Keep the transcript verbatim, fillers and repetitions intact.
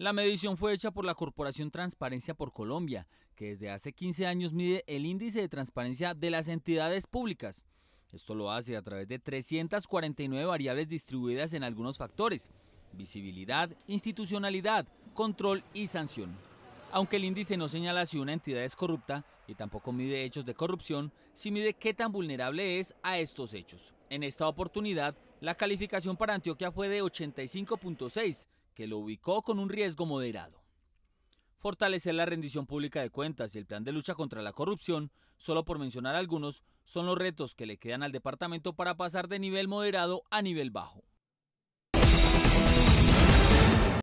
La medición fue hecha por la Corporación Transparencia por Colombia, que desde hace quince años mide el índice de transparencia de las entidades públicas. Esto lo hace a través de trescientas cuarenta y nueve variables distribuidas en algunos factores: visibilidad, institucionalidad, control y sanción. Aunque el índice no señala si una entidad es corrupta y tampoco mide hechos de corrupción, sí mide qué tan vulnerable es a estos hechos. En esta oportunidad, la calificación para Antioquia fue de ochenta y cinco punto seis, que lo ubicó con un riesgo moderado. Fortalecer la rendición pública de cuentas y el plan de lucha contra la corrupción, solo por mencionar algunos, son los retos que le quedan al departamento para pasar de nivel moderado a nivel bajo.